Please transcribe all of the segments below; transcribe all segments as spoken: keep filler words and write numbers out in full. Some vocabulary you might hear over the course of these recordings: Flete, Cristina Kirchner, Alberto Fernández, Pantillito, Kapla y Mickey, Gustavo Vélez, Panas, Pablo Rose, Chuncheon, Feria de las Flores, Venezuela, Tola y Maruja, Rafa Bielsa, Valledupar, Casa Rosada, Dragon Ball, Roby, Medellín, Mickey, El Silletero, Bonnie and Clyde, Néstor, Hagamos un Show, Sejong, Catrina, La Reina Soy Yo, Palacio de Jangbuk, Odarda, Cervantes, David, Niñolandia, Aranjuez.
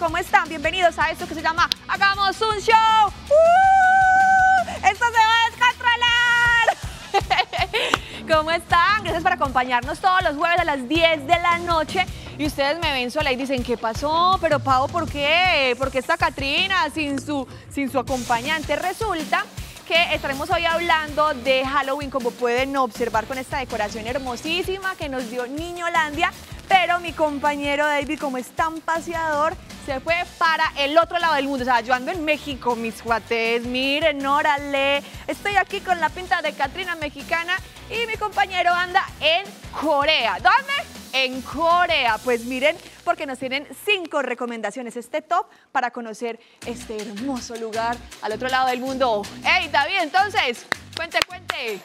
¿cómo están? Bienvenidos a esto que se llama Hagamos un Show. ¡Uh! ¡Esto se va a descontrolar! ¿Cómo están? Gracias por acompañarnos todos los jueves a las diez de la noche. Y ustedes me ven sola y dicen, ¿qué pasó? Pero Pau, ¿por qué? ¿Por qué está Catrina sin su, sin su acompañante? Resulta que estaremos hoy hablando de Halloween, como pueden observar con esta decoración hermosísima que nos dio Niñolandia. Pero mi compañero David, como es tan paseador, se fue para el otro lado del mundo. O sea, yo ando en México, mis cuates, miren, órale. Estoy aquí con la pinta de Catrina mexicana y mi compañero anda en Corea. ¿Dónde? En Corea. Pues miren, porque nos tienen cinco recomendaciones este top para conocer este hermoso lugar al otro lado del mundo. ¡Hey, David! Entonces, cuente, cuente.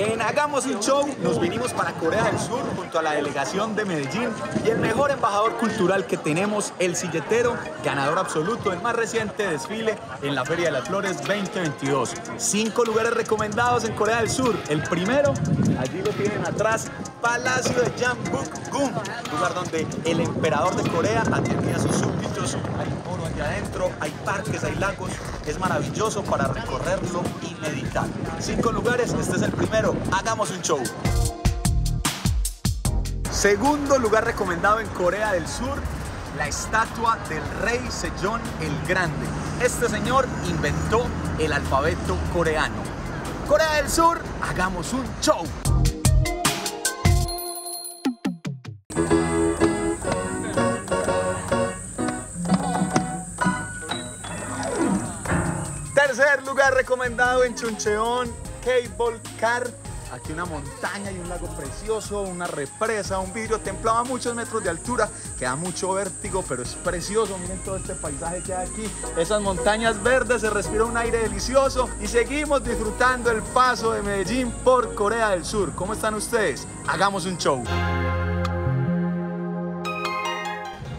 En Hagamos un Show nos vinimos para Corea del Sur junto a la delegación de Medellín y el mejor embajador cultural que tenemos, El Silletero, ganador absoluto del más reciente desfile en la Feria de las Flores veinte veintidós. Cinco lugares recomendados en Corea del Sur. El primero, allí lo tienen atrás, Palacio de Jangbuk, lugar donde el emperador de Corea atendía a sus súbditos. Hay oro allá adentro, hay parques, hay lagos. Es maravilloso para recorrerlo y meditar. Cinco lugares, este es el primero. Hagamos un Show. Segundo lugar recomendado en Corea del Sur, la estatua del rey Sejong el Grande. Este señor inventó el alfabeto coreano. Corea del Sur, hagamos un show. Tercer lugar recomendado en Chuncheon, Cable Car. Aquí una montaña y un lago precioso, una represa, un vidrio templado a muchos metros de altura, que da mucho vértigo, pero es precioso. Miren todo este paisaje que hay aquí, esas montañas verdes, se respira un aire delicioso y seguimos disfrutando el paso de Medellín por Corea del Sur. ¿Cómo están ustedes? Hagamos un show.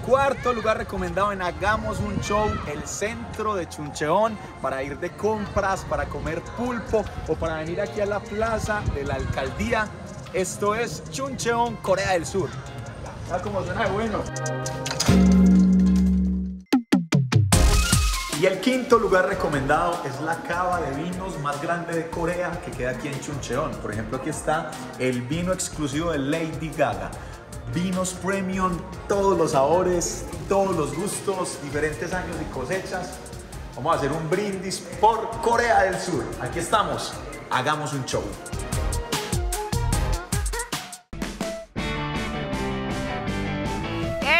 Cuarto lugar recomendado en Hagamos un Show, el centro de Chuncheon, para ir de compras, para comer pulpo o para venir aquí a la plaza de la alcaldía. Esto es Chuncheon, Corea del Sur. ¿Sabes cómo suena de bueno? Y el quinto lugar recomendado es la cava de vinos más grande de Corea, que queda aquí en Chuncheon. Por ejemplo, aquí está el vino exclusivo de Lady Gaga. Vinos premium, todos los sabores, todos los gustos, diferentes años y cosechas. Vamos a hacer un brindis por Corea del Sur. Aquí estamos, hagamos un show.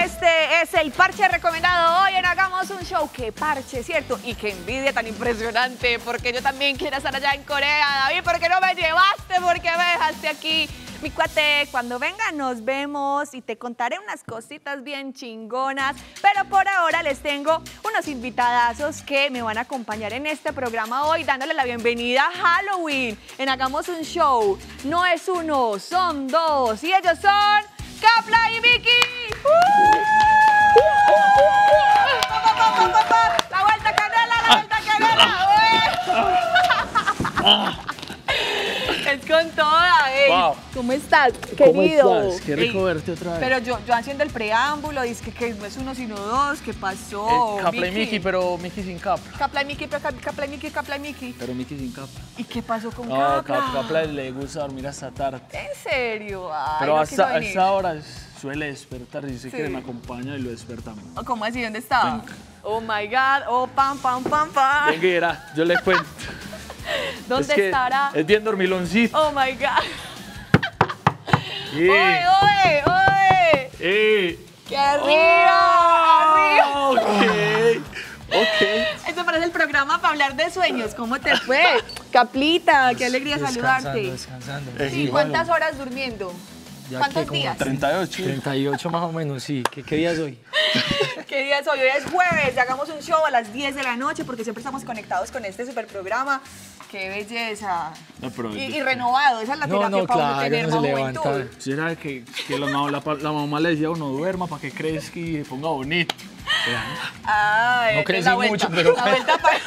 Este es el parche recomendado hoy en Hagamos un Show. Qué parche, ¿cierto? Y qué envidia tan impresionante, porque yo también quiero estar allá en Corea, David, porque no me llevaste, porque me dejaste aquí. Mi cuate, cuando venga nos vemos y te contaré unas cositas bien chingonas, pero por ahora les tengo unos invitadazos que me van a acompañar en este programa hoy, dándole la bienvenida a Halloween en Hagamos un Show. No es uno, son dos, y ellos son Kapla y Mickey. ¡La vuelta canela, la vuelta canela! Es con toda, ey. Wow. ¿Cómo estás, querido? ¿Cómo estás? Qué rico verte otra vez. Pero yo, yo haciendo el preámbulo, dice que, que no es uno sino dos, ¿qué pasó? Es Kapla y Mickey, pero Mickey sin Kapla. Kapla y Mickey, pero Kapla y Mickey, Kapla y Mickey. Pero Mickey sin Kapla. ¿Y qué pasó con Kapla? No, Kapla le gusta dormir hasta tarde. ¿En serio? Ay, pero no hasta, a esa hora suele despertar, dice sí. que me acompaña y lo despertamos. ¿Cómo así? ¿Dónde estaba? Venga. Oh my God, oh pam, pam, pam, pam. Venga, era, yo les cuento. ¿Dónde es que estará? Es bien dormiloncito. Oh my God. Yeah. ¡Oye, oye, oye! Eh. ¡Qué arriba! Oh, ¡arriba! Ok, ok. Esto parece el programa para hablar de sueños. ¿Cómo te fue? Kaplita, qué alegría descansando, saludarte. Descansando, descansando. Sí, ¿cuántas horas durmiendo? Ya ¿Cuántos que, días? treinta y ocho. treinta y ocho más o menos, sí. ¿Qué, qué día es hoy? ¿Qué día es hoy? Hoy es jueves. Hagamos un show a las diez de la noche porque siempre estamos conectados con este super programa. ¡Qué belleza! No, pero y, y renovado. Esa es la terapia no, no, para claro, tener no más juventud. Será que, que la, la, la mamá le decía a uno, duerma para que crezca y se ponga bonito. Ah, no crecí mucho, pero... La vuelta para...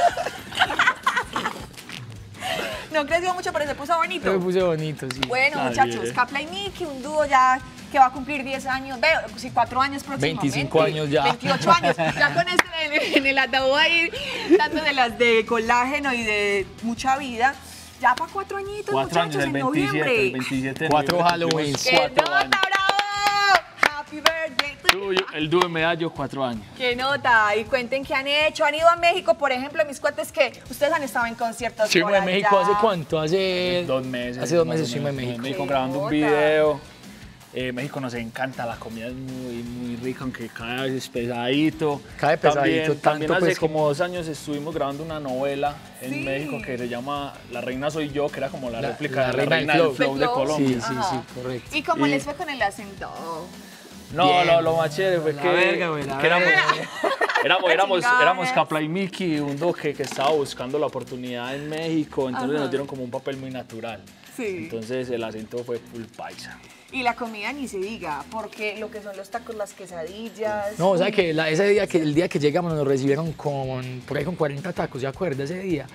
No creció mucho, pero se puso bonito. Se puso bonito, sí. Bueno, ah, muchachos, bien. Kapla y Mickey, un dúo ya que va a cumplir diez años, veo, sí, cuatro años próximamente. veinticinco años ya. veintiocho años. Ya con esto en el ataúd ahí, dándole las de colágeno y de mucha vida. Ya para cuatro añitos, cuatro muchachos, años, en veintisiete, noviembre. veintisiete, cuatro Halloween. ¡Qué cuatro nota, años. Bravo! ¡Happy birthday! El dúo de medallos, cuatro años. ¡Qué nota! Y cuenten qué han hecho. ¿Han ido a México, por ejemplo, mis cuates que ustedes han estado en conciertos? Sí, en México hace cuánto, hace dos meses. Hace dos meses estuvimos en México. En México grabando un video. Eh, México nos encanta, la comida es muy, muy rica, aunque cada vez es pesadito. Cada vez pesadito, también, tanto también hace pues como que... dos años estuvimos grabando una novela en sí. México que se llama La Reina Soy Yo, que era como la, la réplica la de La Reina, reina del Flow, flow de Colombia. Sí, sí, sí, correcto. ¿Y cómo y... les fue con el acento? No, bien, lo, lo más chévere fue que, verga, buena, que éramos, éramos, éramos, éramos Kapla y Mickey, un doque que estaba buscando la oportunidad en México, entonces ajá, nos dieron como un papel muy natural. Sí. Entonces el acento fue full paisa. Y la comida ni se diga, porque lo que son los tacos, las quesadillas... No, o sea que la, ese día que, el día que llegamos nos recibieron con, por ahí con cuarenta tacos, ¿se acuerda ese día?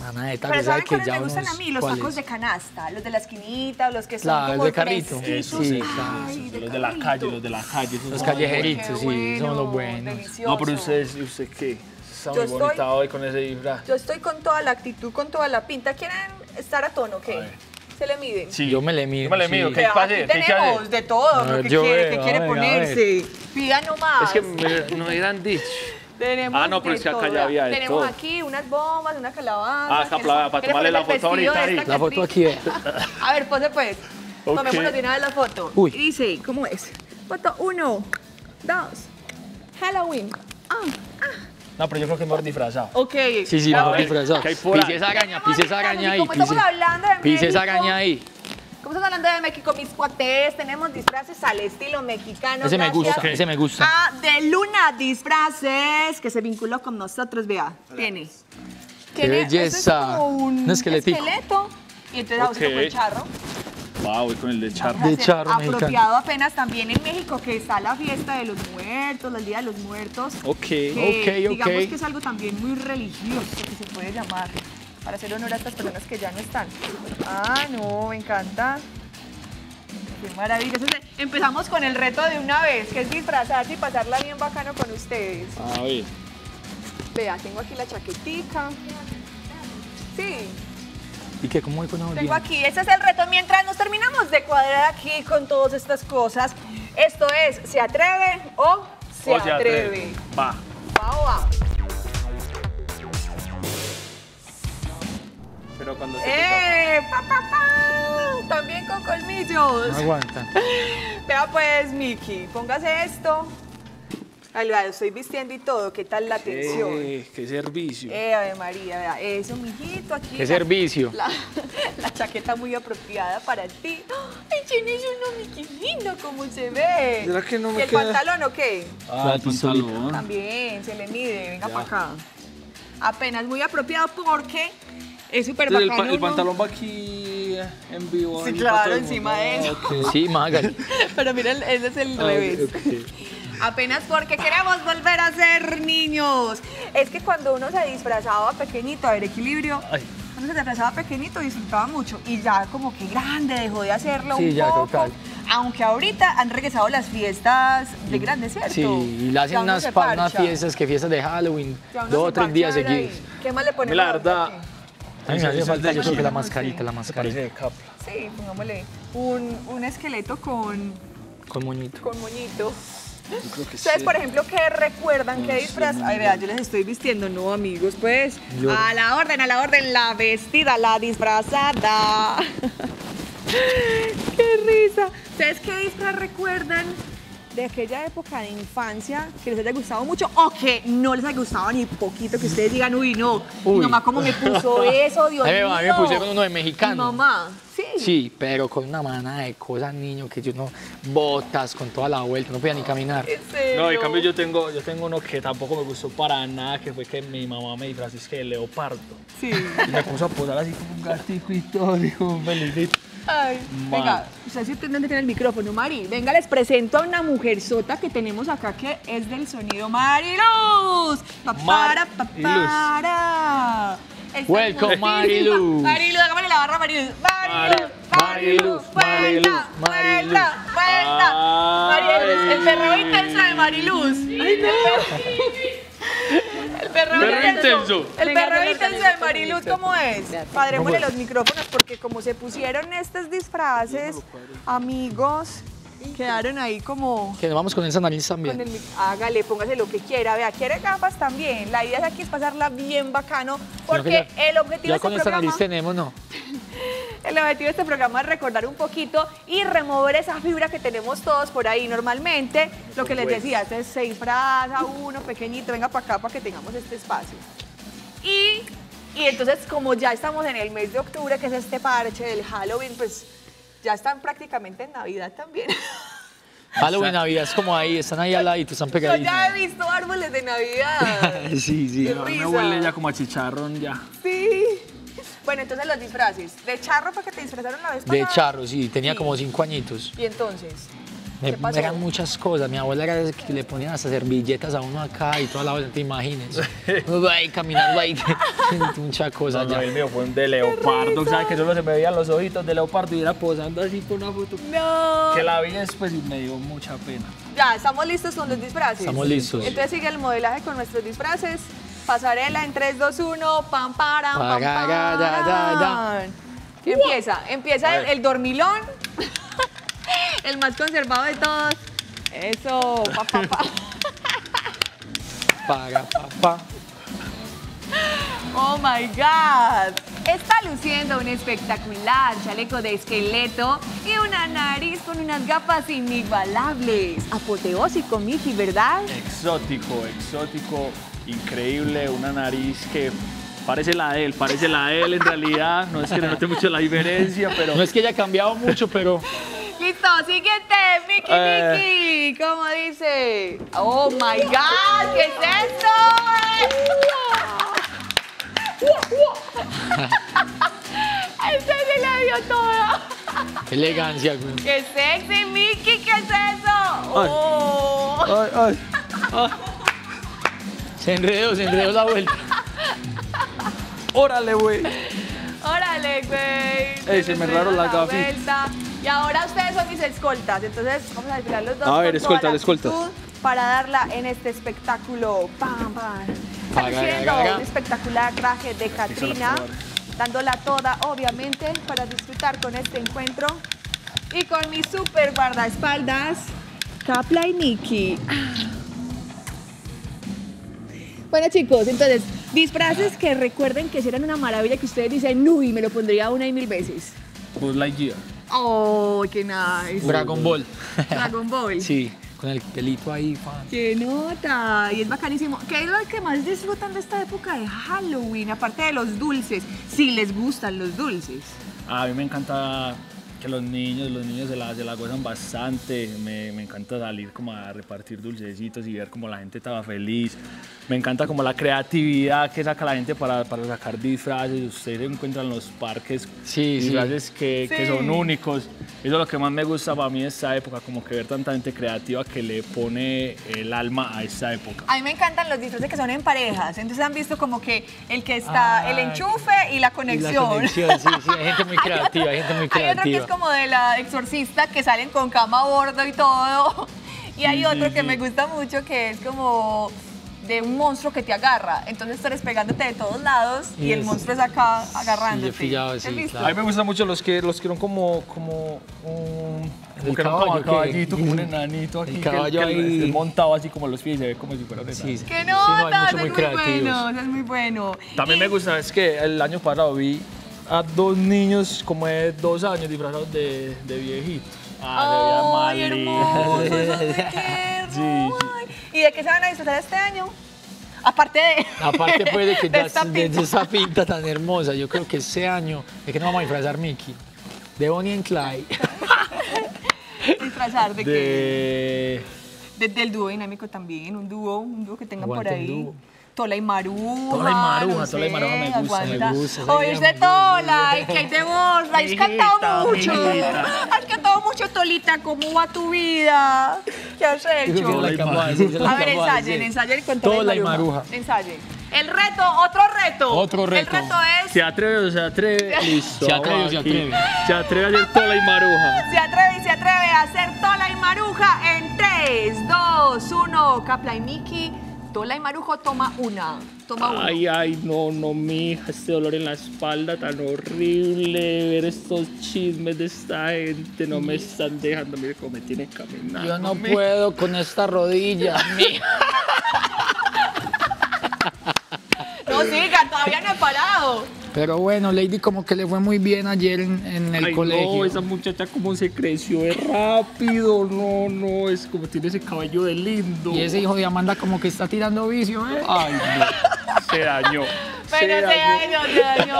Mamá de tacos, pero ¿saben cuáles me gustan a mí? Los tacos de canasta, los de la esquinita, los que son la, como... los de carrito. Eso, sí, claro. Los de, de la calle, los de la calle. Esos los callejeritos, sí, bueno, son los buenos. Delicioso. No, pero usted, usted qué, está muy bonita estoy, hoy con ese disfraz. Yo estoy con toda la actitud, con toda la pinta. ¿Quieren estar a tono, qué? Okay? ¿Se le miden? Sí, yo me le mido. Yo me le mido. Sí. ¿Qué pasa? Tenemos de todo, lo que quiere, veo, que quiere ver, ponerse. Pidan nomás. Es que me, no eran dicho. Tenemos ah, no, pero es que acá ya había de tenemos todo. Aquí unas bombas, una calabaza. Ah, acá para, para tomarle la foto ahorita. Ahí. La foto aquí. A ver, pose pues. Okay. Tomémonos de una vez la foto. Uy. Y dice, ¿cómo es? Foto uno, dos, Halloween. Ah, ah. No, pero yo creo que es mejor disfrazado. Ok. Sí, sí, mejor disfrazado. Pise esa gaña, pise esa gaña ahí. Pise, pise esa gaña ahí. Como estamos hablando de México, mis cuates, tenemos disfraces al estilo mexicano. Ese me gusta, ese me gusta. Ah, de Luna Disfraces, que se vinculó con nosotros, vea. Tiene. ¡Qué belleza! Es un esqueleto. Y entonces vamos con el charro. Wow, voy con el de charro. De charro apropiado mexicano. Apenas también en México, que está la fiesta de los muertos, el Día de los Muertos. Ok, que, ok, digamos ok. Digamos que es algo también muy religioso, que se puede llamar, para hacer honor a estas personas que ya no están. Ah, no, me encanta. Qué maravilla. Entonces, empezamos con el reto de una vez, que es disfrazarse y pasarla bien bacano con ustedes. Ah, bien. Vea, tengo aquí la chaquetica. Sí. ¿Y qué? ¿Cómo voy con la tengo aquí, ese es el reto. Mientras nos terminamos de cuadrar aquí con todas estas cosas, esto es, ¿se atreve o se, o se atreve? atreve? Va. Va o va. Pero cuando se ¡Eh! Pa, pa, pa. También con colmillos. No aguanta. Vea pues, Mickey, póngase esto. Ay, lo estoy vistiendo y todo, ¿qué tal la atención? Eh, ¡Qué servicio! Eh, Ave María, vea, eso, mijito, aquí... ¡Qué la, servicio! La, la chaqueta muy apropiada para ti. ¡Ay, tienes uno, Mickey, lindo, cómo se ve! ¿Será que no me ¿Y el queda? pantalón o qué? Ah, el pantalón. También, se le mide, venga para acá. Apenas muy apropiado porque es súper bacano. El, pa el pantalón va aquí en vivo. Sí, claro, encima de eso. Okay. Sí, Magal. Pero mira, ese es el ah, revés. Okay. Apenas porque queremos volver a ser niños. Es que cuando uno se disfrazaba pequeñito, a ver, equilibrio, ay, cuando se disfrazaba pequeñito disfrutaba mucho y ya como que grande dejó de hacerlo sí, un ya, poco. Total. Aunque ahorita han regresado las fiestas de grandes, ¿cierto? Sí, y le hacen unas, unas fiestas, que fiestas de Halloween, dos o tres días seguidos. ¿Qué más le ponemos? La verdad, a mí me hace falta, yo creo que la mascarita, la mascarita de Kapla. Sí, pongámosle un, un esqueleto con... Con moñito. Con moñito. Ustedes, sí, por ejemplo, ¿qué recuerdan? No, ¿qué disfraz? Ay, vea, yo les estoy vistiendo, no, amigos, pues. Yo. A la orden, a la orden, la vestida, la disfrazada. ¡Qué risa! ¿Ustedes qué disfraz recuerdan de aquella época de infancia que les haya gustado mucho o que no les haya gustado ni poquito, que ustedes digan, uy, no, uy, mi mamá cómo me puso eso, Dios mío? A mí me pusieron uno de mexicano. Mi mamá, sí. Sí, pero con una manada de cosas, niño, que yo no, botas con toda la vuelta, no podía ni caminar. No, en cambio yo tengo, yo tengo uno que tampoco me gustó para nada, que fue que mi mamá me disfrazó es que de leopardo. Sí. Y me puso a posar así como un gatito y todo, dijo, un felicito. Ay, venga, ustedes sí tienen que tener el micrófono, Mari. Venga, les presento a una mujer sota que tenemos acá que es del sonido Mari Luz. Papara, papara. Welcome, Mari Luz. Mari Luz, hágame la barra, Mari Luz. Mari Luz, Mari Luz, Mari Luz, el perro intenso de Mari Luz. Ay, no. El perro intenso. El perro intenso de Mari Luz, ¿cómo es? Padrémosle los micrófonos porque como se pusieron estos disfraces, amigos, quedaron ahí como... Que nos vamos con esa nariz también. El... Hágale, póngase lo que quiera. Vea, quiere gafas también. La idea es aquí es pasarla bien bacano porque ya, el objetivo de este programa... Ya con esa nariz tenemos, ¿no? El objetivo de este programa es recordar un poquito y remover esa fibra que tenemos todos por ahí normalmente. Lo que les decía, este se disfraza uno pequeñito, venga para acá para que tengamos este espacio. Y, y entonces, como ya estamos en el mes de octubre, que es este parche del Halloween, pues... Ya están prácticamente en Navidad también. Halloween, Navidad, es como ahí, están ahí al ladito, están pegaditos. Yo ya he visto árboles de Navidad. Sí, sí. Pero me huele ya como a chicharrón ya. Sí. Bueno, entonces los disfraces. ¿De charro porque te disfrazaron la vez pasada? De charro, sí, tenía sí. como cinco añitos. ¿Y entonces? Me, me eran muchas cosas. Mi abuela era que le ponían hasta servilletas a uno acá y toda la vuelta, te imagines. Uno ahí caminando ahí, muchas cosas. No, no, el mío fue un de leopardo, ¿sabes? Que solo se me veían los ojitos de leopardo y era posando así con una foto. No. Que la vi después y me dio mucha pena. Ya, estamos listos con los disfraces. Estamos listos. Entonces sigue el modelaje con nuestros disfraces. Pasarela en tres, dos, uno, pam, param, pam, pam. ¿Qué empieza? Empieza el, el dormilón. El más conservado de todos. Eso, pa, pa, pa. Paga, pa, pa. Oh my God. Está luciendo un espectacular chaleco de esqueleto y una nariz con unas gafas inigualables. Apoteósico, Mickey, ¿verdad? Exótico, exótico, increíble. Una nariz que... Parece la de él, parece la de él en realidad. No es que no note mucho la diferencia, pero... No es que haya cambiado mucho, pero... Listo, siguiente, Mickey, eh... Mickey, ¿cómo dice? Oh my God, ¿qué es esto? Este se la dio toda. Qué elegancia, güey. Qué sexy, Mickey, ¿qué es eso? Oh. Ay, ay, ay. Se enredó, se enredó la vuelta. Órale, güey. Órale, güey. Ey, se me raro la gafita. Y ahora ustedes son mis escoltas, entonces vamos a desfilar los dos. A ver, escoltas, escoltas. Para darla en este espectáculo. ¡Pam, pam! Está luciendo un espectacular traje de Catrina, dándola toda, obviamente, para disfrutar con este encuentro. Y con mis super guardaespaldas, Kapla y Mickey. Bueno, chicos, entonces, disfraces que recuerden que serán una maravilla que ustedes dicen, uy, me lo pondría una y mil veces. Pues la guía. ¡Oh, qué nice! Dragon Ball. Dragon Ball. Sí, con el pelito ahí. Fan. ¡Qué nota! Y es bacanísimo. ¿Qué es lo que más disfrutan de esta época de Halloween? Aparte de los dulces. Sí, les gustan los dulces. A mí me encanta que los niños, los niños se la, se la gozan bastante. Me, me encanta salir como a repartir dulcecitos y ver como la gente estaba feliz. Me encanta como la creatividad que saca la gente para, para sacar disfraces. Ustedes encuentran en los parques sí, disfraces sí. Que, sí. que son únicos. Eso es lo que más me gusta para mí de esta época, como que ver tanta gente creativa que le pone el alma a esta época. A mí me encantan los disfraces que son en parejas. Entonces han visto como que el que está, ah, el enchufe y la conexión. Y la conexión, sí, sí. Hay gente muy creativa, hay gente muy creativa. Hay otro que es como de la exorcista, que salen con cama a bordo y todo. Y hay sí, otro sí, que sí. me gusta mucho, que es como... de un monstruo que te agarra, entonces tú eres pegándote de todos lados yes. y el monstruo es acá agarrándote. Sí, pillado, sí, claro. A mí me gustan mucho los que los que eran como como un um, caballo, caballito, como un enanito aquí, el caballo que, ahí. Que montado así como los pies y se ve como si fuera un enano. Sí, sí. ¡Qué nota! Sí, no, es muy bueno, es muy bueno. También y... me gusta, es que el año pasado vi a dos niños como de dos años disfrazados de, de viejitos. ¡Ah, de hermoso! ¡Qué ¿Y de qué se van a disfrutar este año? Aparte de... Aparte pues de, que de, ya, esta de, de esa pinta tan hermosa, yo creo que este año es que nos vamos a disfrazar, Mickey, de Bonnie and Clyde. ¿Disfrazar de, de... qué? De, del dúo dinámico también, un dúo, un dúo que tengan por ahí. Tola y Maruja. Tola y Maruja, no sé, Tola y Maruja me gusta, me gusta. Oye, es de Tola, y que hay de vos, has cantado mucho. Has cantado mucho, Tolita, ¿cómo va tu vida? ¿Qué has hecho? A ver, ensayen, ensayen con Tola y Maruja. Ensayen. El reto, otro reto. Otro reto. El reto es... ¿Se atreve o se atreve? Listo. Se atreve o se atreve. Se atreve a hacer Tola y Maruja. Se atreve y se atreve a hacer Tola y Maruja en tres, dos, uno. Kapla y Mickey, Tola y Maruja, toma una. Toma ay, uno. Ay, no, no, mija. Este dolor en la espalda tan horrible. Ver estos chismes de esta gente. No me están dejando. Mire cómo me tienen caminando. Yo no mija. puedo con esta rodilla, mija. No siga, todavía no he parado. Pero bueno, Lady como que le fue muy bien ayer en, en el Ay, colegio. No, esa muchacha como se creció de rápido, no, no, es como tiene ese cabello de lindo. Y ese hijo de Amanda como que está tirando vicio, ¿eh? Ay, no, se dañó. Pero se, se dañó, dañó, se dañó.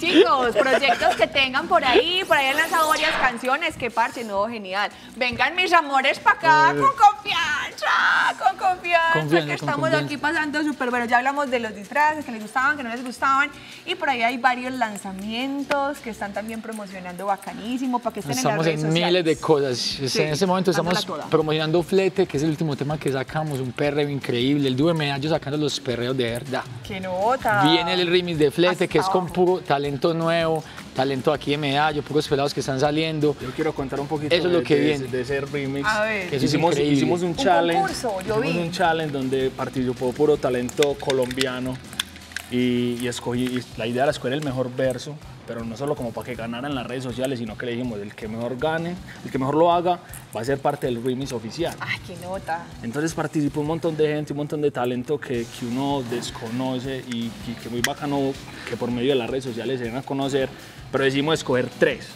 Chicos, proyectos que tengan por ahí, por ahí han lanzado varias canciones, que parche, no, genial. Vengan mis amores para acá con confianza, con confianza, confianza que estamos confianza. aquí pasando súper bueno. Ya hablamos de los disfraces, que les gustaban, que no les gustaban, y por ahí hay varios lanzamientos que están también promocionando bacanísimo para que estén estamos en las redes sociales. Estamos en miles de cosas, sí, en ese momento estamos promocionando Flete, que es el último tema que sacamos, un perreo increíble, el dúo de Medallo sacando los perreos de verdad. ¡Qué nota! Viene el remix de Flete, Hasta que es con puro talento. Talento nuevo, talento aquí de Medallo, pocos pelados que están saliendo. Yo quiero contar un poquito Eso de, lo que de, viene. de ese remix. A ver. Eso hicimos, es hicimos un challenge. Un concurso, yo hicimos vi. un challenge donde participó puro talento colombiano y, y escogí. Y la idea era escoger el mejor verso, pero no solo como para que ganaran las redes sociales, sino que le dijimos el que mejor gane, el que mejor lo haga, va a ser parte del remix oficial. ¡Ay, qué nota! Entonces participó un montón de gente, un montón de talento que, que uno desconoce y, y que muy bacano que por medio de las redes sociales se den a conocer, pero decidimos escoger tres.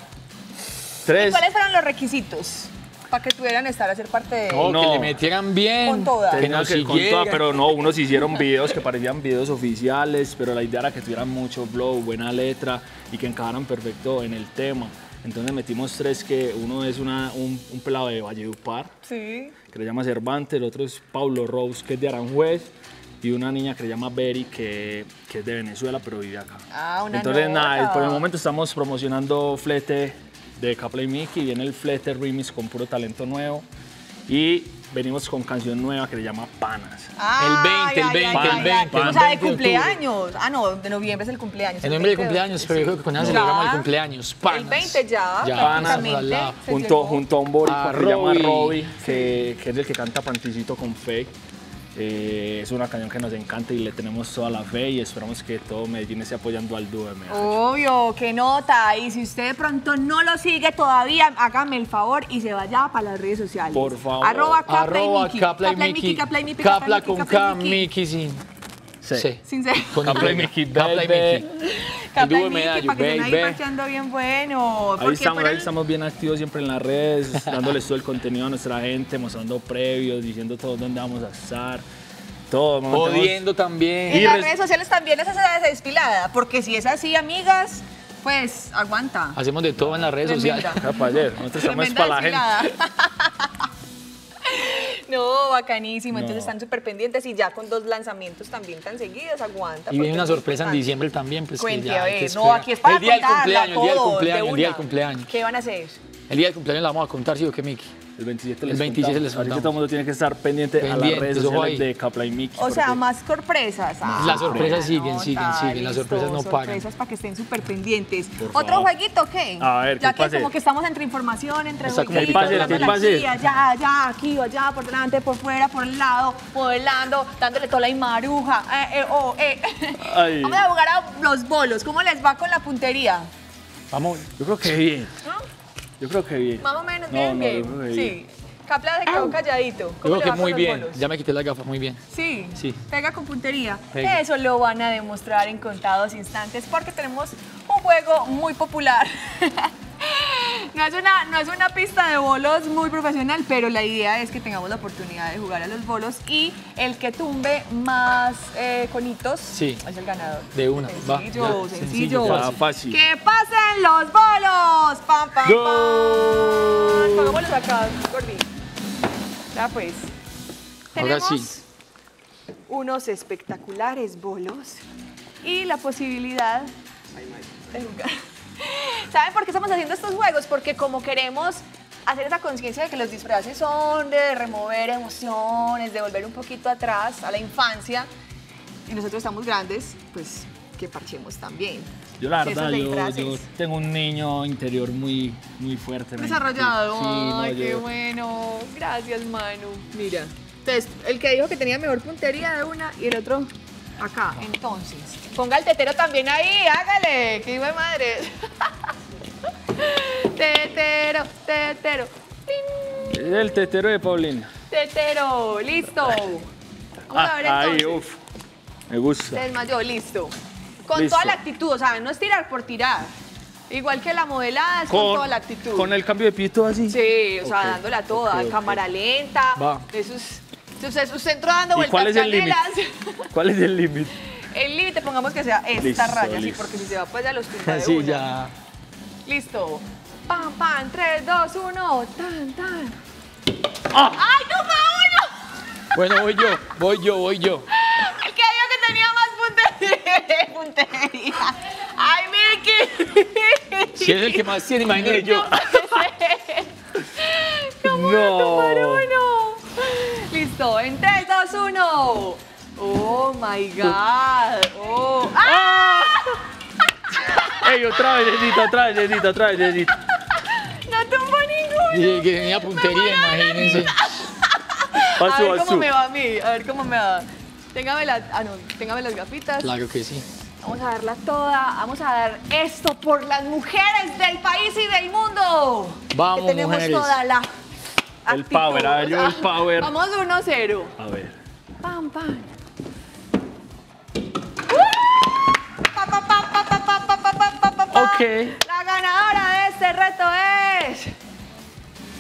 tres. ¿Y cuáles fueron los requisitos? Para que pudieran estar a ser parte de... No, no, que le metieran bien. Con todas. Que no, que con todas, pero no, unos hicieron videos que parecían videos oficiales, pero la idea era que tuvieran mucho flow, buena letra y que encajaran perfecto en el tema. Entonces metimos tres, que uno es una, un, un pelado de Valledupar, sí, que le llama Cervantes, el otro es Pablo Rose, que es de Aranjuez, y una niña que se llama Berry, que, que es de Venezuela, pero vive acá. Ah, una Entonces, nota. nada, por el momento estamos promocionando Flete de Kapla y Mickey, viene el Flete remix con puro talento nuevo y venimos con canción nueva que se llama Panas. Ah, el veinte, el veinte, ay, el veinte. Panas, o sea, de cumpleaños. Ah, no, de noviembre es el cumpleaños. En noviembre es el cumpleaños, sí, pero yo creo que con ella celebramos el cumpleaños. Panas. El veinte ya, ya. Panas, junto, junto a un boricua que se llama Roby, sí, que, que es el que canta Pantillito con Fake. Eh, es una canción que nos encanta y le tenemos toda la fe y esperamos que todo Medellín esté apoyando al dúo de Medellín. Obvio, qué nota. Y si usted de pronto no lo sigue todavía, hágame el favor y se vaya para las redes sociales. Por favor. Arroba Kapla y Mickey. Kapla y Mickey. Kapla con K, Mickey sin C. Sin C. Kapla y Mickey. Kapla y Mickey. Kapla y Mickey, para que estén ahí paseando bien bueno. Ahí estamos, ahí estamos bien activos siempre en las redes, dándoles todo el contenido a nuestra gente, mostrando previos, diciendo todos dónde vamos a estar. Todo, jodiendo también. Y, y las redes sociales también es esa despilada, porque si es así, amigas, pues aguanta. Hacemos de todo en las redes sociales. Ayer, nosotros estamos para la gente. No, bacanísimo, no. Entonces están súper pendientes y ya con dos lanzamientos también tan seguidos, aguanta. Y viene una sorpresa en diciembre también, pues Cuente, que ya, a ver, no, aquí es para el día del cumpleaños, todo, el día del cumpleaños, de el día del cumpleaños. ¿Qué van a hacer? El día del cumpleaños la vamos a contar, ¿sí o qué, Mickey? El veintisiete les contamos. Les contamos. Así que todo el mundo tiene que estar pendiente, pendiente a las redes sociales de Kapla y Mickey. O sea, más sorpresas. Ah, las sorpresas siguen, nota, siguen, siguen. Listo, las sorpresas no pagan. Sorpresas para que estén súper pendientes. ¿Otro jueguito qué? A ver, ya que pase? como que estamos entre información, entre jueguitos, entre allá, allá, aquí o allá, por delante, por fuera, por el lado, modelando, dándole Tola y Maruja. Eh, eh, oh, eh. Vamos a jugar a los bolos. ¿Cómo les va con la puntería? Vamos, yo creo que bien. ¿No? Yo creo que bien. Más o menos no, bien, no, bien. No, bien. Sí. Kapla se quedó calladito. Creo que muy bien. Bolos? Ya me quité las gafas, muy bien. Sí. Sí. Pega con puntería. Pega. Eso lo van a demostrar en contados instantes porque tenemos un juego muy popular. No es, una, no es una pista de bolos muy profesional, pero la idea es que tengamos la oportunidad de jugar a los bolos y el que tumbe más eh, conitos sí. es el ganador. De una, sencillo, va. Sencillo, sencillo. Va, fácil. ¡Que pasen los bolos! ¡Pam, pam, pam! Pongámoslos acá, Gordi. Ya pues. Ahora tenemos sí. unos espectaculares bolos y la posibilidad de jugar. ¿Saben por qué estamos haciendo estos juegos? Porque como queremos hacer esa conciencia de que los disfraces son de remover emociones, de volver un poquito atrás a la infancia, y nosotros estamos grandes, pues que parchemos también. Yo la verdad, yo, yo tengo un niño interior muy, muy fuerte. Desarrollado. Sí, ay, no, qué yo... bueno. Gracias, Manu. Mira, entonces, el que dijo que tenía mejor puntería de una y el otro acá. Entonces, ponga el tetero también ahí, hágale, que hijo de madre. Tetero, tetero. ¡Ting! El tetero de Paulina. Tetero, listo. Vamos ah, a ver entonces. Ahí, uff, me gusta. Se desmayó, listo. Con listo. Toda la actitud, o sea, no es tirar por tirar. Igual que la modelada, es con, con toda la actitud. Con el cambio de pito así. Sí, o sea, okay, dándola toda, okay, okay. Cámara lenta. Va. Eso es, eso es un centro dando vueltas. ¿Cuál es el límite? ¿Cuál es el límite? El límite, pongamos que sea esta listo, raya, listo. Sí, porque si se va, pues ya los pinta de así una. Ya. Listo. Pam, pam, tres, dos, uno, tan, tan. Ah. ¡Ay, no, Paolo! Bueno, voy yo, voy yo, voy yo. El que dijo que tenía más puntería. puntería. ¡Ay, Mickey! Si es el que más tiene, imagínate yo. ¿Cómo no tomar uno? Listo, en tres, dos, uno. ¡Oh, my God! ¡Oh! ¡Ah! ¡Ey, otra vez, Necita, otra vez, Necita, otra vez, Necita! ¡No tumbó ninguno! Y que tenía puntería, imagínense. A ver cómo me va a mí, a ver cómo me va. Téngame las, ah, no, téngame las gafitas. Claro que sí. Vamos a darla toda, vamos a dar esto por las mujeres del país y del mundo. Vamos, que tenemos mujeres. Toda la actitud. El power, a ver, yo el power. Vamos uno cero. A ver. Pam, pam. Okay. La ganadora de este reto es...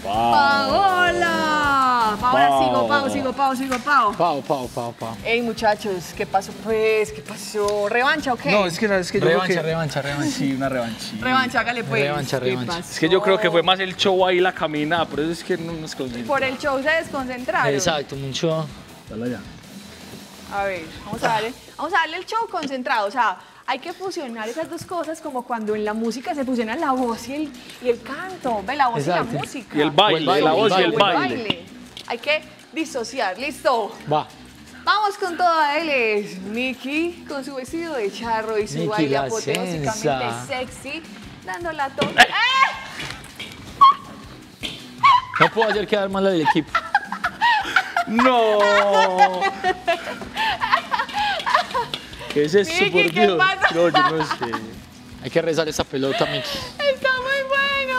Wow. Paola. Paola, Pao. sigo, Pao, sigo, Pao, sigo, Pao. Pao, Pao, Pao, Pao. Ey, muchachos, ¿qué pasó pues? ¿Qué pasó? ¿Revancha o qué? No, es que, es que yo revancha, creo que... Revancha, revancha, sí, una revancha. Revancha, hágale pues. Revancha, revancha. Es que yo creo que fue más el show ahí, la caminada, por eso es que no nos concentramos. Por el show se desconcentraron. Exacto, mucho. Dale ya. A ver, vamos a darle, vamos a darle el show concentrado, o sea... Hay que fusionar esas dos cosas como cuando en la música se fusionan la voz y el, y el canto, ¿ve? La voz exacto. Y la música. Y el baile, el baile la voz baile, y el baile. baile. Hay que disociar, ¿listo? Va. Vamos con todo a él. Mickey con su vestido de charro y su Mickey, baile apoteósicamente sexy, dando la toque. ¡Eh! No puedo hacer quedar mal al equipo. ¡No! ¿Qué es eso, Mickey, por Dios? Pasa? No, yo no sé. Hay que rezar esa pelota, Mickey. Está muy bueno.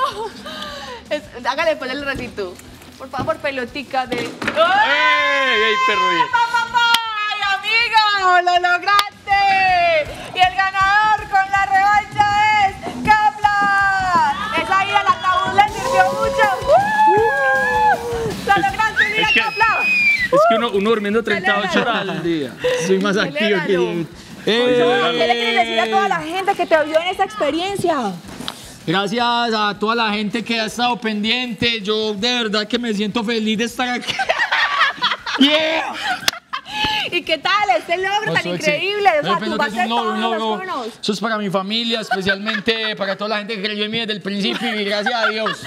Es, hágale, ponle el ratito. Por favor, pelotica de... ¡Ey, ey, perro! Bien. ¡Papá, papá! ¡Ay, amigo! ¡Lo lograste! Y el ganador con la revancha es... ¡Kapla! Esa ida al ataúd le sirvió mucho. ¡Uh! ¡Lo lograste! ¡Mira, Kapla! Es que uno, uno durmiendo treinta y ocho horas al día. Soy más activo que... ¡Eh! ¿Qué le quieres decir a toda la gente que te vio en esta experiencia? Gracias a toda la gente que ha estado pendiente. Yo de verdad que me siento feliz de estar aquí. ¡Yeah! ¿Y qué tal este logro no, tan increíble? O sea, tú vas a todos los conos. Eso es para mi familia, especialmente para toda la gente que creyó en mí desde el principio. Y gracias a Dios.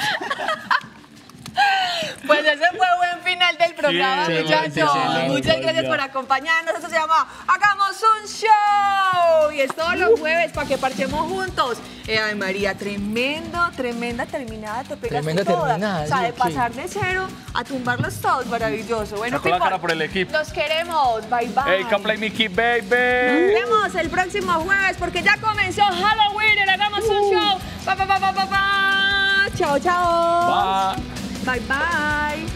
Pues ese fue buen final del programa, sí, muchachos. Sí, sí, sí, Muchas sí, gracias sí. por acompañarnos. Esto se llama Hagamos un Show. Y es todos los jueves para que parchemos juntos. Eh, ay, María, tremendo, tremenda terminada. Te pegaste toda. Terminada, o sea, de pasar de cero a tumbarlos todos, maravilloso. Bueno, con la cara por el equipo. Los queremos. Bye, bye. Hey, come play Mickey, baby. Nos vemos el próximo jueves porque ya comenzó Halloween. El Hagamos uh. un Show. Pa, pa, pa, pa, pa, pa. Chao, chao. Bye. Bye, bye.